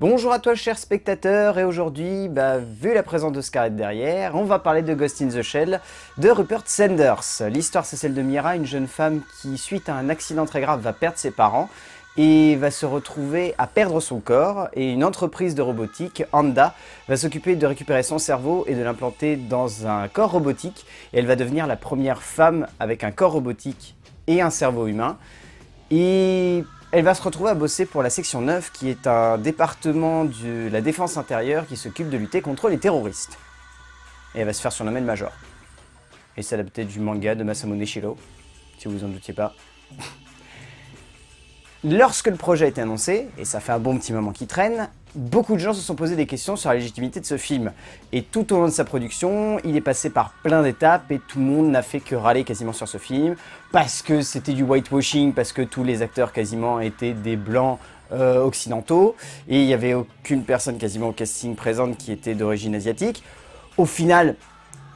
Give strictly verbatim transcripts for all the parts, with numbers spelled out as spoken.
Bonjour à toi chers spectateurs, et aujourd'hui, bah, vu la présence de Scarlett derrière, on va parler de Ghost in the Shell de Rupert Sanders. L'histoire c'est celle de Mira, une jeune femme qui suite à un accident très grave va perdre ses parents et va se retrouver à perdre son corps, et une entreprise de robotique, Anda, va s'occuper de récupérer son cerveau et de l'implanter dans un corps robotique, et elle va devenir la première femme avec un corps robotique et un cerveau humain. Et elle va se retrouver à bosser pour la Section neuf, qui est un département de la défense intérieure qui s'occupe de lutter contre les terroristes. Et elle va se faire surnommer le Major. Et c'est adapté du manga de Masamune Shirow, si vous en doutiez pas. Lorsque le projet a été annoncé, et ça fait un bon petit moment qu'il traîne, beaucoup de gens se sont posé des questions sur la légitimité de ce film. Et tout au long de sa production, il est passé par plein d'étapes et tout le monde n'a fait que râler quasiment sur ce film, parce que c'était du whitewashing, parce que tous les acteurs quasiment étaient des blancs euh, occidentaux, et il n'y avait aucune personne quasiment au casting présente qui était d'origine asiatique. Au final,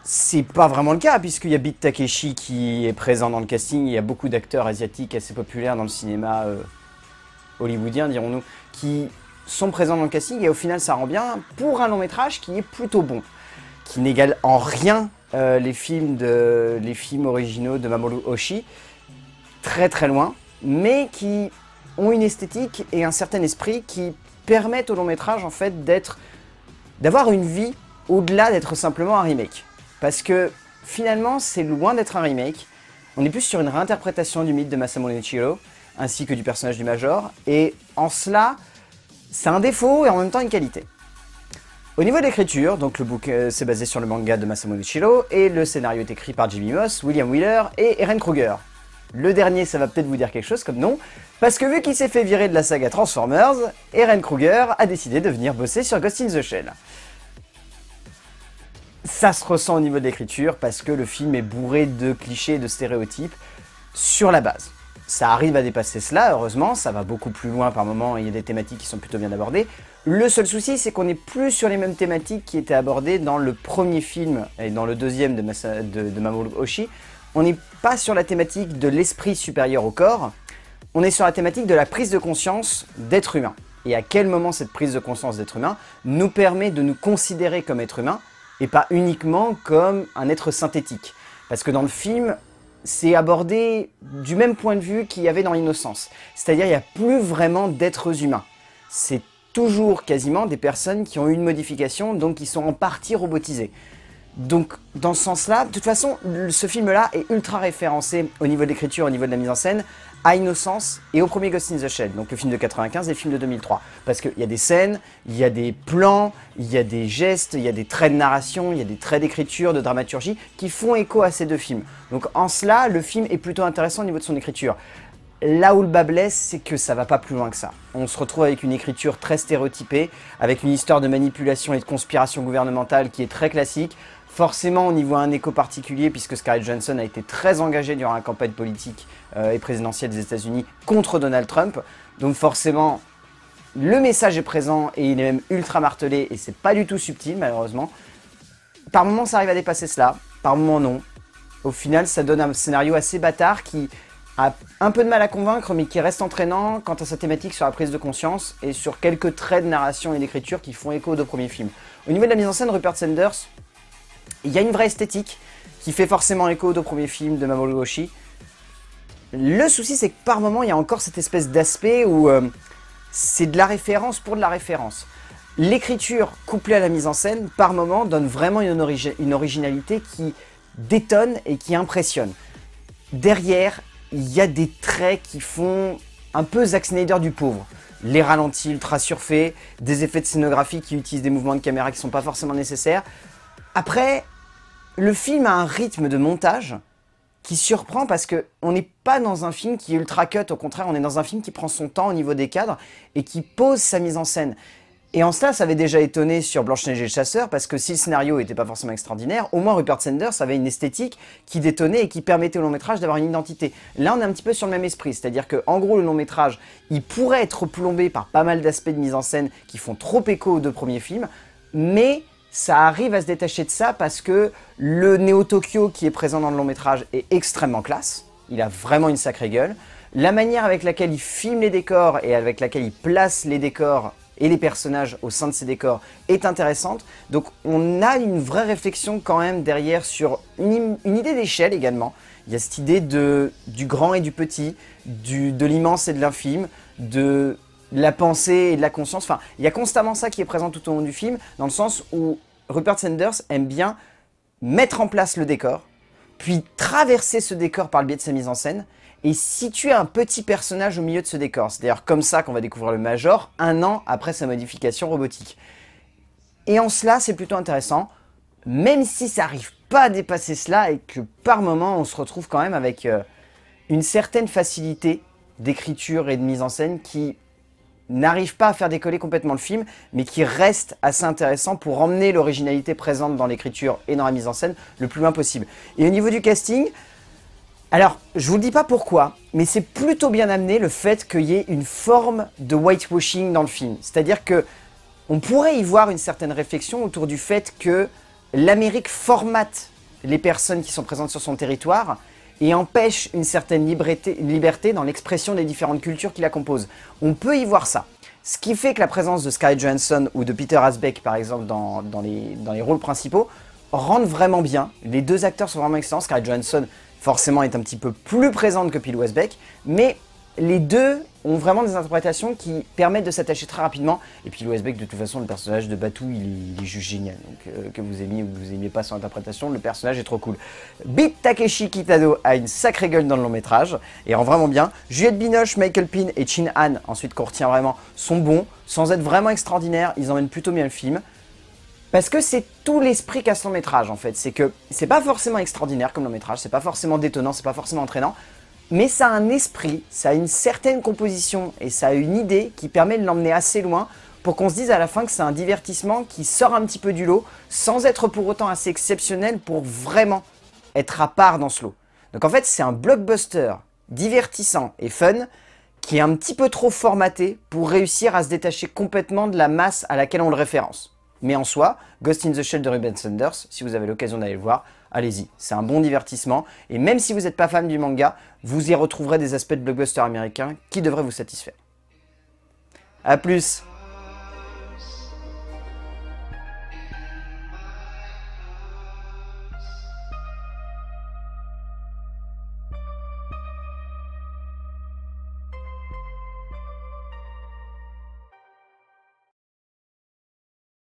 c'est pas vraiment le cas, puisqu'il y a Big Takeshi qui est présent dans le casting, il y a beaucoup d'acteurs asiatiques assez populaires dans le cinéma euh, hollywoodien, dirons-nous, qui sont présents dans le casting, et au final ça rend bien pour un long métrage qui est plutôt bon, qui n'égale en rien euh, les, films de, les films originaux de Mamoru Oshii, très très loin, mais qui ont une esthétique et un certain esprit qui permettent au long métrage en fait d'être, d'avoir une vie au-delà d'être simplement un remake. Parce que finalement c'est loin d'être un remake, on est plus sur une réinterprétation du mythe de Masamune Shirow, ainsi que du personnage du Major, et en cela, c'est un défaut et en même temps une qualité. Au niveau de l'écriture, donc le book euh, c'est basé sur le manga de Masamune Shirow et le scénario est écrit par Jimmy Moss, William Wheeler et Eren Kruger. Le dernier, ça va peut-être vous dire quelque chose comme nom, parce que vu qu'il s'est fait virer de la saga Transformers, Eren Kruger a décidé de venir bosser sur Ghost in the Shell. Ça se ressent au niveau de l'écriture parce que le film est bourré de clichés et de stéréotypes sur la base. Ça arrive à dépasser cela, heureusement, ça va beaucoup plus loin par moments, il y a des thématiques qui sont plutôt bien abordées. Le seul souci, c'est qu'on n'est plus sur les mêmes thématiques qui étaient abordées dans le premier film et dans le deuxième de, Masa, de, de Mamoru Oshii. On n'est pas sur la thématique de l'esprit supérieur au corps, on est sur la thématique de la prise de conscience d'être humain. Et à quel moment cette prise de conscience d'être humain nous permet de nous considérer comme être humain et pas uniquement comme un être synthétique. Parce que dans le film, c'est abordé du même point de vue qu'il y avait dans Innocence. C'est-à-dire qu'il n'y a plus vraiment d'êtres humains. C'est toujours quasiment des personnes qui ont eu une modification, donc qui sont en partie robotisées. Donc dans ce sens-là, de toute façon, ce film-là est ultra référencé au niveau de l'écriture, au niveau de la mise en scène, à Innocence et au premier Ghost in the Shell, donc le film de quatre-vingt-quinze et le film de deux mille trois. Parce qu'il y a des scènes, il y a des plans, il y a des gestes, il y a des traits de narration, il y a des traits d'écriture, de dramaturgie, qui font écho à ces deux films. Donc en cela, le film est plutôt intéressant au niveau de son écriture. Là où le bas blesse, c'est que ça va pas plus loin que ça. On se retrouve avec une écriture très stéréotypée, avec une histoire de manipulation et de conspiration gouvernementale qui est très classique. Forcément, on y voit un écho particulier puisque Scarlett Johansson a été très engagée durant la campagne politique euh, et présidentielle des États-Unis contre Donald Trump. Donc forcément, le message est présent et il est même ultra martelé et c'est pas du tout subtil malheureusement. Par moments, ça arrive à dépasser cela, par moments non. Au final, ça donne un scénario assez bâtard qui a un peu de mal à convaincre mais qui reste entraînant quant à sa thématique sur la prise de conscience et sur quelques traits de narration et d'écriture qui font écho aux deux premiers films. Au niveau de la mise en scène, Rupert Sanders, il y a une vraie esthétique qui fait forcément écho aux deux premiers films de Mamoru Oshii. Le souci, c'est que par moment, il y a encore cette espèce d'aspect où euh, c'est de la référence pour de la référence. L'écriture couplée à la mise en scène, par moment, donne vraiment une, origi une originalité qui détonne et qui impressionne. Derrière, il y a des traits qui font un peu Zack Snyder du pauvre. Les ralentis ultra surfaits, des effets de scénographie qui utilisent des mouvements de caméra qui ne sont pas forcément nécessaires. Après, le film a un rythme de montage qui surprend parce qu'on n'est pas dans un film qui est ultra cut, au contraire, on est dans un film qui prend son temps au niveau des cadres et qui pose sa mise en scène. Et en cela, ça avait déjà étonné sur Blanche-Neige et le Chasseur parce que si le scénario n'était pas forcément extraordinaire, au moins Rupert Sanders avait une esthétique qui détonnait et qui permettait au long métrage d'avoir une identité. Là, on est un petit peu sur le même esprit, c'est-à-dire qu'en gros, le long métrage, il pourrait être plombé par pas mal d'aspects de mise en scène qui font trop écho aux deux premiers films, mais ça arrive à se détacher de ça parce que le Neo Tokyo qui est présent dans le long métrage est extrêmement classe. Il a vraiment une sacrée gueule. La manière avec laquelle il filme les décors et avec laquelle il place les décors et les personnages au sein de ces décors est intéressante. Donc on a une vraie réflexion quand même derrière sur une, une idée d'échelle également. Il y a cette idée de, du grand et du petit, du, de l'immense et de l'infime, de la pensée et de la conscience. Enfin, il y a constamment ça qui est présent tout au long du film, dans le sens où Rupert Sanders aime bien mettre en place le décor, puis traverser ce décor par le biais de sa mise en scène, et situer un petit personnage au milieu de ce décor. C'est d'ailleurs comme ça qu'on va découvrir le Major, un an après sa modification robotique. Et en cela, c'est plutôt intéressant, même si ça n'arrive pas à dépasser cela, et que par moments, on se retrouve quand même avec euh, une certaine facilité d'écriture et de mise en scène qui n'arrive pas à faire décoller complètement le film, mais qui reste assez intéressant pour emmener l'originalité présente dans l'écriture et dans la mise en scène le plus loin possible. Et au niveau du casting, alors, je vous le dis pas pourquoi, mais c'est plutôt bien amené le fait qu'il y ait une forme de whitewashing dans le film. C'est-à-dire que on pourrait y voir une certaine réflexion autour du fait que l'Amérique formate les personnes qui sont présentes sur son territoire et empêche une certaine liberté dans l'expression des différentes cultures qui la composent. On peut y voir ça. Ce qui fait que la présence de Scarlett Johansson ou de Pilou Asbæk, par exemple, dans, dans, les, dans les rôles principaux, rendent vraiment bien. Les deux acteurs sont vraiment excellents. Scarlett Johansson, forcément, est un petit peu plus présente que Pilou Asbæk, mais les deux ont vraiment des interprétations qui permettent de s'attacher très rapidement. Et Pilou Asbæk, de toute façon, le personnage de Batou, il, il est juste génial. Donc, euh, que vous aimiez ou que vous aimiez pas son interprétation, le personnage est trop cool. Big Takeshi Kitano a une sacrée gueule dans le long métrage et rend vraiment bien. Juliette Binoche, Michael Pin et Chin Han, ensuite qu'on retient vraiment, sont bons. Sans être vraiment extraordinaires, ils emmènent plutôt bien le film. Parce que c'est tout l'esprit qu'a ce long métrage en fait, c'est que c'est pas forcément extraordinaire comme long métrage, c'est pas forcément détonnant, c'est pas forcément entraînant, mais ça a un esprit, ça a une certaine composition et ça a une idée qui permet de l'emmener assez loin pour qu'on se dise à la fin que c'est un divertissement qui sort un petit peu du lot sans être pour autant assez exceptionnel pour vraiment être à part dans ce lot. Donc en fait c'est un blockbuster divertissant et fun qui est un petit peu trop formaté pour réussir à se détacher complètement de la masse à laquelle on le référence. Mais en soi, Ghost in the Shell de Rupert Sanders, si vous avez l'occasion d'aller le voir, allez-y, c'est un bon divertissement. Et même si vous n'êtes pas fan du manga, vous y retrouverez des aspects de blockbuster américain qui devraient vous satisfaire. A plus!